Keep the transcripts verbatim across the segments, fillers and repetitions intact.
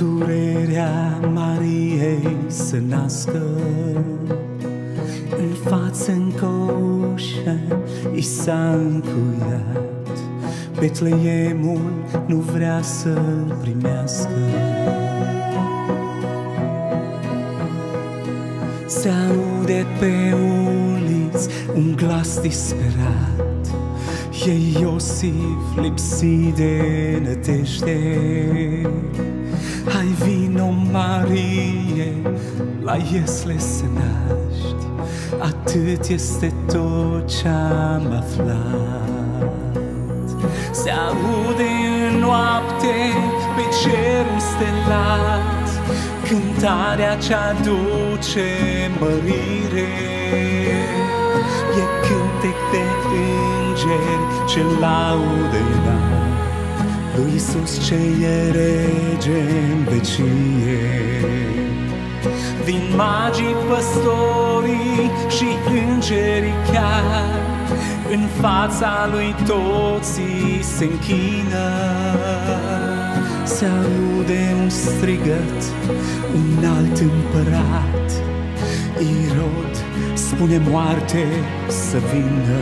durerea Mariei se nască. În față încă o ușă i s-a încuiat, Betleemul nu vrea să-l primească. Se aude pe uliți un glas disperat, e Iosif lipsit de nădejde. Hai vino, Marie, la Iesle să naști, atât este tot ce-am aflat. Se aude în noapte pe cerul stelat cântarea ce-a duce mărire. E cântec de îngeri ce laudă lui Iisus ce e rege în vecie. Vin magii, păstorii și îngerii chiar, în fața lui toții se închină. Se aude un strigăt, un alt împărat, Irod spune moarte să vină.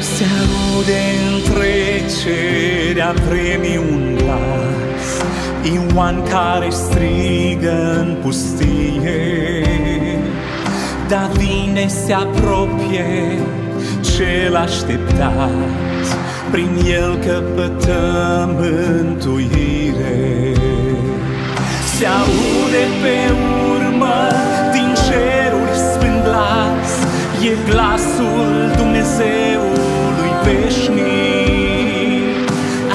Se aude în trecerea vremii un glas, Ioan care strigă în pustie. Dar vine, se apropie cel așteptat, prin el căpătăm mântuire. Se aude pe urmă din ceruri sfânt glas, e glasul Dumnezeului veșnic.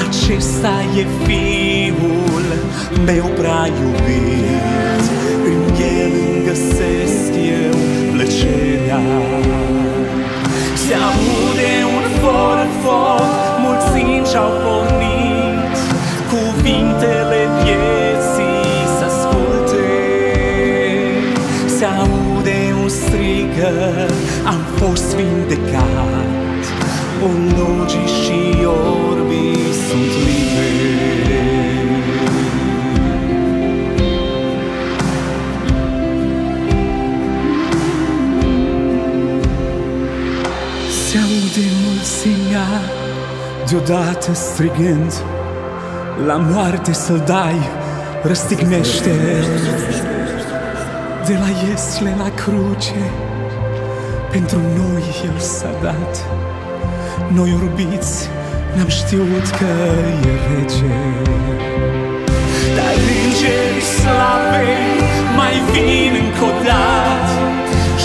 Acesta e Fiul meu prea iubit, în el îmi găsesc eu plăcerea. Se aude un for, for, mulțimi și-au pornit, cuvintele vieții să asculte. Se aude un strigăt, am fost vindecat, ologii și orbii sunt liberi. Se aude mulțimea deodată strigând, la moarte să-l dai, răstignește. De la Iesle la cruce, pentru noi el s-a dat, noi orbiți n-am știut că e rege. Dar îngerii slavei mai vin încă o dată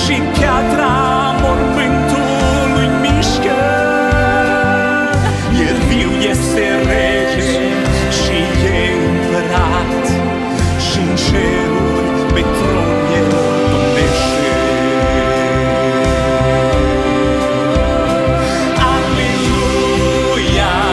și piatra mormântului mișcă. El viu este rege și e împărat și în ceruri pe tron el domnește. Yeah.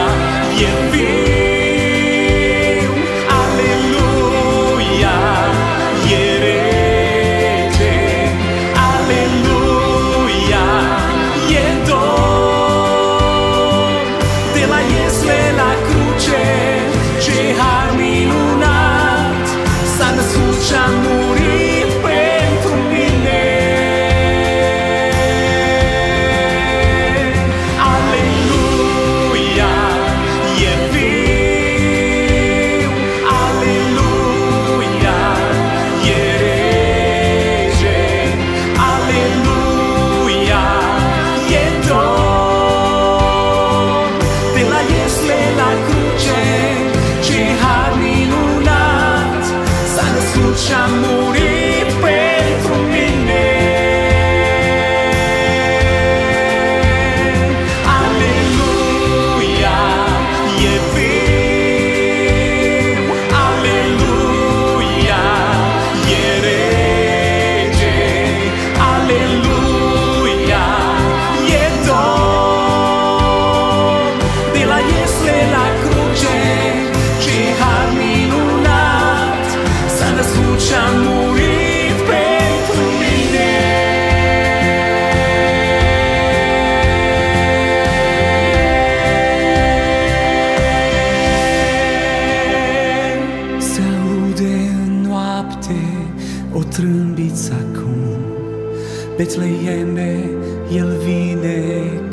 Betleeme, El vine.